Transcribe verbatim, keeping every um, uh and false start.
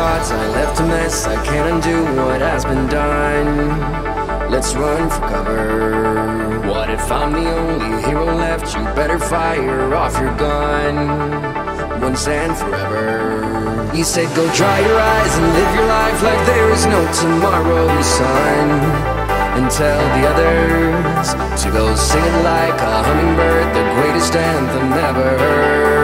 thoughts. I left a mess, I can't undo what has been done. Let's run for cover. What if I'm the only hero left? You better fire off your gun, once and forever. He said go dry your eyes and live your life like there is no tomorrow, son. And tell the others to go sing it like a hummingbird, the greatest anthem ever heard.